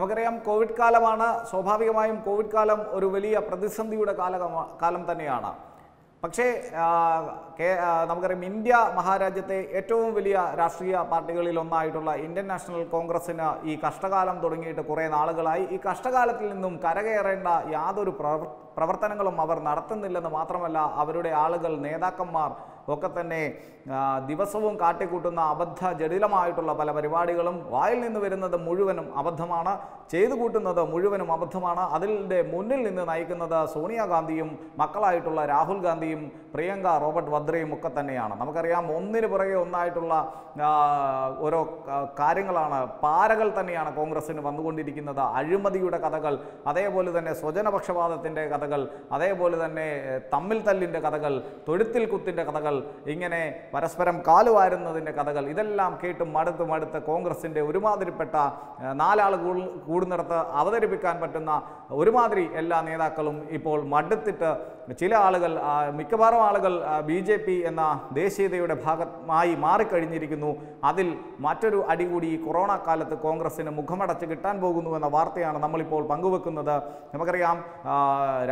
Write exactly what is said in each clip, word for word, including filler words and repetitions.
നമുക്കറിയാം കോവിഡ് കാലമാണ്, സ്വാഭാവികമായും കോവിഡ് കാലം ഒരു വലിയ പ്രതിസന്ധിയുടെ കാലം തന്നെയാണ്. പക്ഷേ നമുക്കറിയാം ഇന്ത്യ മഹാരാജ്യത്തെ ഏറ്റവും വലിയ രാഷ്ട്രീയ പാർട്ടികളിൽ ഒന്നായിട്ടുള്ള ഇന്ത്യൻ നാഷണൽ കോൺഗ്രസിന് ഈ കഷ്ടകാലം തുടങ്ങിയിട്ട് കുറേ നാളുകളായി. ഈ കഷ്ടകാലത്തിൽ നിന്നും കരകയറേണ്ട യാതൊരു പ്രവർത്തനങ്ങളും അവർ നടത്തുന്നില്ലെന്ന് മാത്രമല്ല, അവരുടെ ആളുകൾ നേതാക്കന്മാർ ഒക്കെ തന്നെ ദിവസവും കാട്ടിക്കൂട്ടുന്ന അബദ്ധ ജടിലമായിട്ടുള്ള പല പരിപാടികളും, വായിൽ നിന്ന് വരുന്നത് മുഴുവനും അബദ്ധമാണ്, ചെയ്തു കൂട്ടുന്നത് മുഴുവനും അബദ്ധമാണ്. അതിൻ്റെ മുന്നിൽ നിന്ന് നയിക്കുന്നത് സോണിയാഗാന്ധിയും മക്കളായിട്ടുള്ള രാഹുൽ ഗാന്ധിയും പ്രിയങ്ക റോബർട്ട് വദ്രയും ഒക്കെ തന്നെയാണ്. നമുക്കറിയാം ഒന്നിന് പുറകെ ഒന്നായിട്ടുള്ള ഓരോ കാര്യങ്ങളാണ്, പാരകൾ തന്നെയാണ് കോൺഗ്രസ്സിന് വന്നുകൊണ്ടിരിക്കുന്നത്. അഴിമതിയുടെ കഥകൾ, അതേപോലെ തന്നെ സ്വജനപക്ഷപാതത്തിൻ്റെ കഥകൾ, അതേപോലെ തന്നെ തമ്മിൽ തല്ലിൻ്റെ കഥകൾ, തൊഴുത്തിൽ കുത്തിൻ്റെ കഥകൾ, ഇങ്ങനെ പരസ്പരം കാലുവാരുന്നതിൻ്റെ കഥകൾ, ഇതെല്ലാം കേട്ട് മടുത്ത് മടുത്ത് കോൺഗ്രസിൻ്റെ ഒരുമാതിരിപ്പെട്ട നാലാൾ കൂടുന്നിടത്ത് അവതരിപ്പിക്കാൻ പറ്റുന്ന ഒരുമാതിരി എല്ലാ നേതാക്കളും ഇപ്പോൾ മടുത്തിട്ട് ചില ആളുകൾ, മിക്കവാറും ആളുകൾ ബി ജെ പി എന്ന ദേശീയതയുടെ ഭാഗമായി മാറിക്കഴിഞ്ഞിരിക്കുന്നു. അതിൽ മറ്റൊരു അടികൂടി ഈ കൊറോണ കാലത്ത് കോൺഗ്രസ്സിന് മുഖമടച്ച് കിട്ടാൻ പോകുന്നു എന്ന വാർത്തയാണ് നമ്മളിപ്പോൾ പങ്കുവെക്കുന്നത്. നമുക്കറിയാം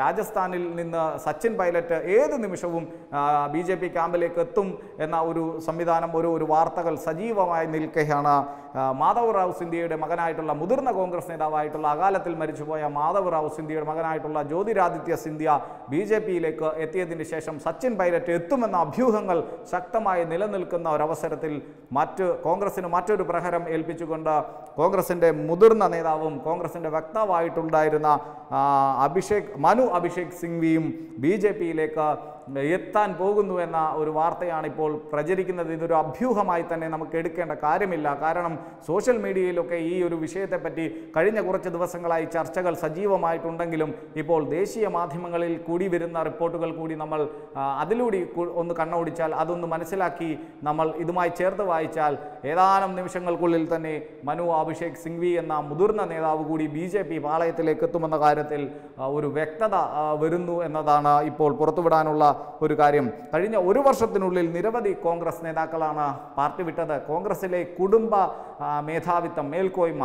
രാജസ്ഥാനിൽ നിന്ന് സച്ചിൻ പൈലറ്റ് ഏത് നിമിഷവും ബി ജെ പി ക്യാമ്പിലേക്ക് എത്തും എന്ന ഒരു സംവിധാനം, ഒരു ഒരു വാർത്തകൾ സജീവമായി നിൽക്കുകയാണ്. മാധവ് റാവു സിന്ധ്യയുടെ മകനായിട്ടുള്ള മുതിർന്ന കോൺഗ്രസ് നേതാവായിട്ടുള്ള, അകാലത്തിൽ മരിച്ചുപോയ മാധവ് റാവു സിന്ധ്യയുടെ മകനായിട്ടുള്ള ജ്യോതിരാദിത്യ സിന്ധ്യ ബി ജെ പിയിലേക്ക് എത്തിയതിന് ശേഷം സച്ചിൻ പൈലറ്റ് എത്തുമെന്ന അഭ്യൂഹങ്ങൾ ശക്തമായി നിലനിൽക്കുന്ന ഒരവസരത്തിൽ മറ്റ് കോൺഗ്രസിന് മറ്റൊരു പ്രഹരം ഏൽപ്പിച്ചുകൊണ്ട് കോൺഗ്രസിൻ്റെ മുതിർന്ന നേതാവും കോൺഗ്രസിൻ്റെ വക്താവായിട്ടുണ്ടായിരുന്ന അഭിഷേക് മനു അഭിഷേക് സിംഗ്വിയും ബി ജെ പിയിലേക്ക് എത്താൻ പോകുന്നു എന്ന ഒരു വാർത്തയാണ് ഇപ്പോൾ പ്രചരിക്കുന്നത്. ഇതൊരു അഭ്യൂഹമായി തന്നെ നമുക്ക് എടുക്കേണ്ട കാര്യമില്ല. കാരണം സോഷ്യൽ മീഡിയയിലൊക്കെ ഈ ഒരു വിഷയത്തെപ്പറ്റി കഴിഞ്ഞ കുറച്ച് ദിവസങ്ങളായി ചർച്ചകൾ സജീവമായിട്ടുണ്ടെങ്കിലും ഇപ്പോൾ ദേശീയ മാധ്യമങ്ങളിൽ കൂടി വരുന്ന റിപ്പോർട്ടുകൾ കൂടി നമ്മൾ അതിലൂടെ ഒന്ന് കണ്ണോടിച്ചാൽ, അതൊന്ന് മനസ്സിലാക്കി നമ്മൾ ഇതുമായി ചേർത്ത് വായിച്ചാൽ, ഏതാനും നിമിഷങ്ങൾക്കുള്ളിൽ തന്നെ മനു അഭിഷേക് സിംഗ്വി എന്ന മുതിർന്ന നേതാവ് കൂടി ബി ജെ പി പാളയത്തിലേക്ക് എത്തുമെന്ന കാര്യത്തിൽ ഒരു വ്യക്തത വരുന്നു എന്നതാണ് ഇപ്പോൾ പുറത്തുവിടാനുള്ള ഒരു കാര്യം. കഴിഞ്ഞ ഒരു വർഷത്തിനുള്ളിൽ നിരവധി കോൺഗ്രസ് നേതാക്കളാണ് പാർട്ടി വിട്ടത്. കോൺഗ്രസിലെ കുടുംബ മേധാവിത്വം, മേൽക്കോയ്മ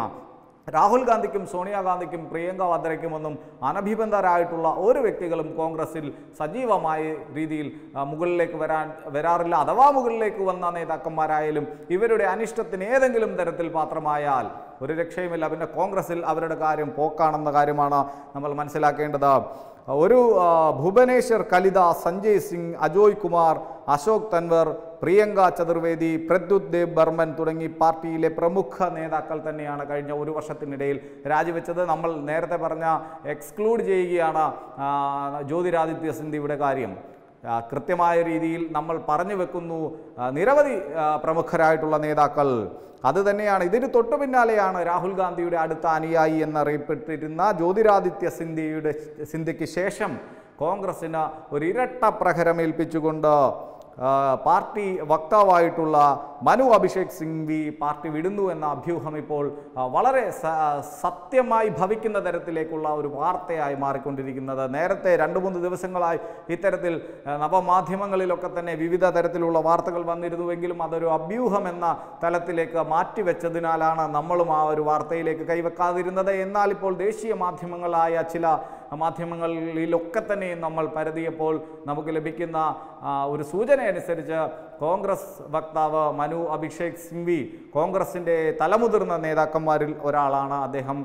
രാഹുൽ ഗാന്ധിക്കും സോണിയാഗാന്ധിക്കും പ്രിയങ്ക വദ്രയ്ക്കുമൊന്നും അനഭിബന്ധരായിട്ടുള്ള ഒരു വ്യക്തികളും കോൺഗ്രസിൽ സജീവമായ രീതിയിൽ മുകളിലേക്ക് വരാൻ വരാറില്ല. അഥവാ മുകളിലേക്ക് വന്ന നേതാക്കന്മാരായാലും ഇവരുടെ അനിഷ്ടത്തിന് ഏതെങ്കിലും തരത്തിൽ പാത്രമായാൽ ഒരു രക്ഷയുമില്ല. പിന്നെ കോൺഗ്രസിൽ അവരുടെ കാര്യം പോക്കാണെന്ന കാര്യമാണ് നമ്മൾ മനസ്സിലാക്കേണ്ടത്. ഒരു ഭുവനേശ്വർ കലിത, സഞ്ജയ് സിംഗ്, അജോയ് കുമാർ, അശോക് തൻവർ, പ്രിയങ്ക ചതുർവേദി, പ്രദ്യുത് ദേവ് ബർമൻ തുടങ്ങി പാർട്ടിയിലെ പ്രമുഖ നേതാക്കൾ തന്നെയാണ് കഴിഞ്ഞ ഒരു വർഷത്തിനിടയിൽ രാജിവെച്ചത്. നമ്മൾ നേരത്തെ പറഞ്ഞ എക്സ്ക്ലൂഡ് ചെയ്യുകയാണ് ജ്യോതിരാദിത്യ സിന്ധ്യയുടെ കാര്യം. കൃത്യമായ രീതിയിൽ നമ്മൾ പറഞ്ഞു വെക്കുന്നു നിരവധി പ്രമുഖരായിട്ടുള്ള നേതാക്കൾ. അതുതന്നെയാണ് ഇതിന് തൊട്ടു പിന്നാലെയാണ് രാഹുൽ ഗാന്ധിയുടെ അടുത്ത അനുയായി എന്നറിയപ്പെട്ടിരുന്ന ജ്യോതിരാദിത്യ സിന്ധ്യയുടെ സിന്ധ്യയ്ക്ക് ശേഷം കോൺഗ്രസ്സിന് ഒരു ഇരട്ട പ്രഹരമേൽപ്പിച്ചുകൊണ്ട് പാർട്ടി വക്താവായിട്ടുള്ള മനു അഭിഷേക് സിംഗ്വി പാർട്ടി വിടുന്നു എന്ന അഭ്യൂഹം ഇപ്പോൾ വളരെ സത്യമായി ഭവിക്കുന്ന തരത്തിലേക്കുള്ള ഒരു വാർത്തയായി മാറിക്കൊണ്ടിരിക്കുന്നത്. നേരത്തെ രണ്ട് മൂന്ന് ദിവസങ്ങളായി ഇത്തരത്തിൽ നവമാധ്യമങ്ങളിലൊക്കെ തന്നെ വിവിധ തരത്തിലുള്ള വാർത്തകൾ വന്നിരുന്നുവെങ്കിലും അതൊരു അഭ്യൂഹം എന്ന തലത്തിലേക്ക് മാറ്റിവെച്ചതിനാലാണ് നമ്മളും ആ ഒരു വാർത്തയിലേക്ക് കൈവെക്കാതിരുന്നത്. എന്നാൽ ഇപ്പോൾ ദേശീയ മാധ്യമങ്ങളായ ചില മാധ്യമങ്ങളിലൊക്കെ തന്നെ നമ്മൾ പരതിയപ്പോൾ നമുക്ക് ലഭിക്കുന്ന ഒരു സൂചനയനുസരിച്ച് കോൺഗ്രസ് വക്താവ് മനു അഭിഷേക് സിംഗ്വി കോൺഗ്രസിൻ്റെ തലമുതിർന്ന നേതാക്കന്മാരിൽ ഒരാളാണ്. അദ്ദേഹം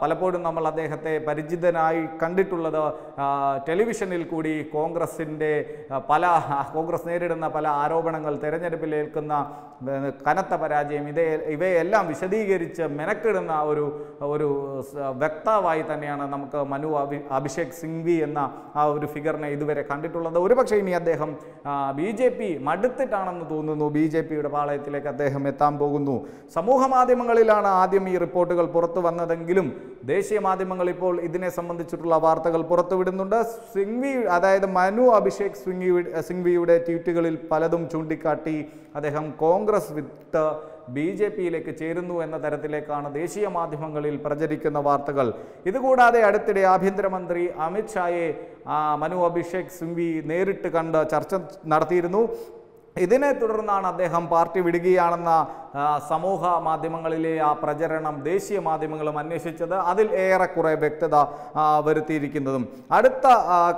പലപ്പോഴും നമ്മൾ അദ്ദേഹത്തെ പരിചിതനായി കണ്ടിട്ടുള്ളത് ടെലിവിഷനിൽ കൂടി കോൺഗ്രസിൻ്റെ പല കോൺഗ്രസ് നേരിടുന്ന പല ആരോപണങ്ങൾ, തെരഞ്ഞെടുപ്പിലേൽക്കുന്ന കനത്ത പരാജയം, ഇതേ ഇവയെല്ലാം വിശദീകരിച്ച് മെനക്കിടുന്ന ഒരു ഒരു വക്താവായി തന്നെയാണ് നമുക്ക് മനു അഭി അഭിഷേക് സിംഗ്വി എന്ന ആ ഒരു ഫിഗറിനെ ഇതുവരെ കണ്ടിട്ടുള്ളത്. ഒരുപക്ഷെ ഇനി അദ്ദേഹം ബി ജെ പി മടുത്തിട്ടാണെന്ന് തോന്നുന്നു. ബി ജെ പിയുടെ പാളയത്തിലേക്ക് അദ്ദേഹം എത്താൻ പോകുന്നു. സമൂഹ മാധ്യമങ്ങളിലാണ് ആദ്യം ഈ റിപ്പോർട്ടുകൾ പുറത്തു വന്നതെങ്കിലും ദേശീയ മാധ്യമങ്ങൾ ഇപ്പോൾ ഇതിനെ സംബന്ധിച്ചിട്ടുള്ള വാർത്തകൾ പുറത്തുവിടുന്നുണ്ട്. സിംഗ്വി, അതായത് മനു അഭിഷേക് സിംഗ്വി സിംഗ്വിയുടെ ട്വീറ്റുകളിൽ പലതും ചൂണ്ടിക്കാട്ടി അദ്ദേഹം കോൺഗ്രസ് വിട്ട് ബി ജെ പിയിലേക്ക് ചേരുന്നു എന്ന തരത്തിലേക്കാണ് ദേശീയ മാധ്യമങ്ങളിൽ പ്രചരിക്കുന്ന വാർത്തകൾ. ഇതുകൂടാതെ അടുത്തിടെ ആഭ്യന്തരമന്ത്രി അമിത് ഷായെ മനു അഭിഷേക് സിംഗ്വി നേരിട്ട് കണ്ട് ചർച്ച നടത്തിയിരുന്നു. ഇതിനെ തുടർന്നാണ് അദ്ദേഹം പാർട്ടി വിടുകയാണെന്ന സമൂഹ മാധ്യമങ്ങളിലെ ആ പ്രചരണം ദേശീയ മാധ്യമങ്ങളും അന്വേഷിച്ചത് അതിൽ ഏറെക്കുറെ വ്യക്തത വരുത്തിയിരിക്കുന്നതും അടുത്ത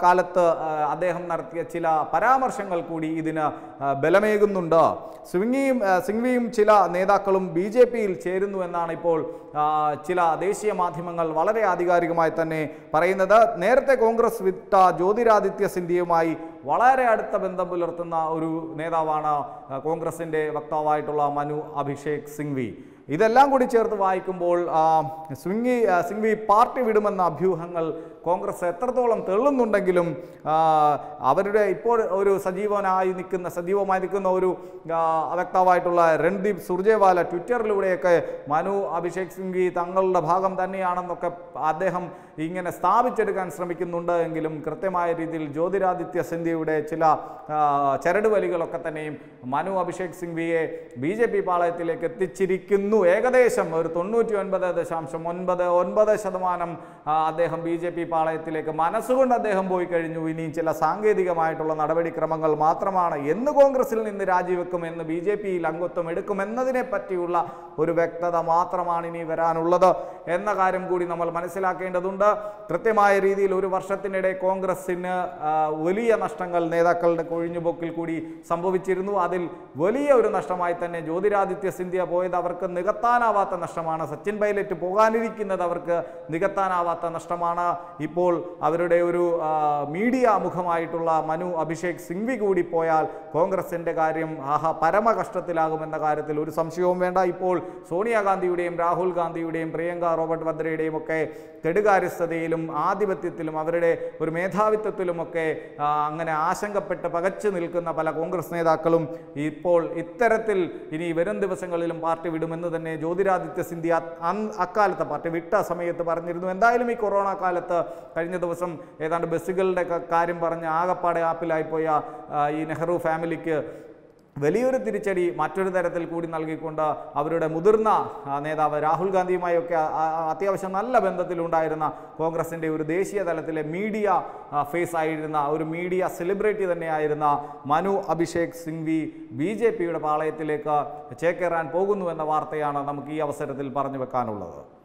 കാലത്ത് അദ്ദേഹം നടത്തിയ ചില പരാമർശങ്ങൾ കൂടി ഇതിന് ബലമേകുന്നുണ്ട്. സിംഗ്വിയും സിംഗ്വിയും ചില നേതാക്കളും ബി ജെ പിയിൽ ചേരുന്നു എന്നാണ് ഇപ്പോൾ ചില ദേശീയ മാധ്യമങ്ങൾ വളരെ ആധികാരികമായി തന്നെ പറയുന്നത്. നേരത്തെ കോൺഗ്രസ് വിട്ട ജ്യോതിരാദിത്യ സിന്ധ്യയുമായി വളരെ അടുത്ത ബന്ധം പുലർത്തുന്ന ഒരു നേതാവാണ് കോൺഗ്രസിൻ്റെ വക്താവായിട്ടുള്ള മനു അഭിഷേക് സിംഗ്വി. ഇതെല്ലാം കൂടി ചേർത്ത് വായിക്കുമ്പോൾ സിംഗ്വി സിംഗ്വി പാർട്ടി വിടുമെന്ന അഭ്യൂഹങ്ങൾ കോൺഗ്രസ് എത്രത്തോളം തെള്ളുന്നുണ്ടെങ്കിലും അവരുടെ ഇപ്പോൾ ഒരു സജീവനായി നിൽക്കുന്ന സജീവമായി നിൽക്കുന്ന ഒരു വക്താവായിട്ടുള്ള രൺദീപ് സുർജേവാല ട്വിറ്ററിലൂടെയൊക്കെ മനു അഭിഷേക് സിംഗ്വി തങ്ങളുടെ ഭാഗം തന്നെയാണെന്നൊക്കെ അദ്ദേഹം ഇങ്ങനെ സ്ഥാപിച്ചെടുക്കാൻ ശ്രമിക്കുന്നുണ്ട്. എങ്കിലും കൃത്യമായ രീതിയിൽ ജ്യോതിരാദിത്യ സിന്ധ്യയുടെ ചില ചരടുവലികളൊക്കെ തന്നെയും മനു അഭിഷേക് സിംഗ്വിയെ ബി ജെ പി പാളയത്തിലേക്ക് എത്തിച്ചിരിക്കുന്നു. ഏകദേശം ഒരു തൊണ്ണൂറ്റി ഒൻപത് ദശാംശം ഒൻപത് ഒൻപത് ശതമാനം അദ്ദേഹം ബി ജെ പി പാളയത്തിലേക്ക് മനസ്സുകൊണ്ട് അദ്ദേഹം പോയി കഴിഞ്ഞു. ഇനിയും ചില സാങ്കേതികമായിട്ടുള്ള നടപടിക്രമങ്ങൾ മാത്രമാണ് എന്ന് കോൺഗ്രസിൽ നിന്ന് രാജിവെക്കുമെന്ന് ബി ജെ പിയിൽ അംഗത്വം എടുക്കുമെന്നതിനെ പറ്റിയുള്ള ഒരു വ്യക്തത മാത്രമാണ് ഇനി വരാനുള്ളത് എന്ന കാര്യം കൂടി നമ്മൾ മനസ്സിലാക്കേണ്ടതുണ്ട്. കൃത്യമായ രീതിയിൽ ഒരു വർഷത്തിനിടെ കോൺഗ്രസിന് വലിയ നഷ്ടങ്ങൾ നേതാക്കളുടെ കൊഴിഞ്ഞുപോക്കിൽ കൂടി സംഭവിച്ചിരുന്നു. അതിൽ വലിയ ഒരു നഷ്ടമായി തന്നെ ജ്യോതിരാദിത്യ സിന്ധ്യ പോയത് അവർക്ക് നികത്താനാവാത്ത നഷ്ടമാണ്. സച്ചിൻ പൈലറ്റ് പോകാനിരിക്കുന്നത് അവർക്ക് നികത്താനാവാത്ത നഷ്ടമാണ്. ഇപ്പോൾ അവരുടെ ഒരു മീഡിയ മുഖമായിട്ടുള്ള മനു അഭിഷേക് സിംഗ്വി കൂടി പോയാൽ കോൺഗ്രസിൻ്റെ കാര്യം ആഹാ പരമ കഷ്ടത്തിലാകുമെന്ന കാര്യത്തിൽ ഒരു സംശയവും വേണ്ട. ഇപ്പോൾ സോണിയാഗാന്ധിയുടെയും രാഹുൽ ഗാന്ധിയുടെയും പ്രിയങ്ക റോബർട്ട് വദ്രയുടെയും ഒക്കെ കെടുകാര്യസ്ഥതയിലും ആധിപത്യത്തിലും അവരുടെ ഒരു മേധാവിത്വത്തിലുമൊക്കെ അങ്ങനെ ആശങ്കപ്പെട്ട് പകച്ചു നിൽക്കുന്ന പല കോൺഗ്രസ് നേതാക്കളും ഇപ്പോൾ ഇത്തരത്തിൽ ഇനി വരും ദിവസങ്ങളിലും പാർട്ടി വിടുമെന്ന് തന്നെ ജ്യോതിരാദിത്യ സിന്ധ്യ അക്കാലത്തെ പാർട്ടി വിട്ട സമയത്ത് പറഞ്ഞിരുന്നു. എന്തായാലും ഈ കൊറോണ കാലത്ത് കഴിഞ്ഞ ദിവസം ഏതാണ്ട് ബസ്സുകളുടെ കാര്യം പറഞ്ഞ് ആകപ്പാടെ ആപ്പിലായിപ്പോയ ഈ നെഹ്റു ഫാമിലിക്ക് വലിയൊരു തിരിച്ചടി മറ്റൊരു തരത്തിൽ കൂടി നൽകിക്കൊണ്ട് അവരുടെ മുതിർന്ന നേതാവ് രാഹുൽ ഗാന്ധിയുമായൊക്കെ അത്യാവശ്യം നല്ല ബന്ധത്തിലുണ്ടായിരുന്ന കോൺഗ്രസിൻ്റെ ഒരു ദേശീയ തലത്തിലെ മീഡിയ ഫേസ് ആയിരുന്ന ഒരു മീഡിയ സെലിബ്രിറ്റി തന്നെയായിരുന്ന മനു അഭിഷേക് സിംഗ്വി ബി ജെ പിയുടെ പാളയത്തിലേക്ക് ചേക്കേറാൻ പോകുന്നുവെന്ന വാർത്തയാണ് നമുക്ക് ഈ അവസരത്തിൽ പറഞ്ഞു വെക്കാനുള്ളത്.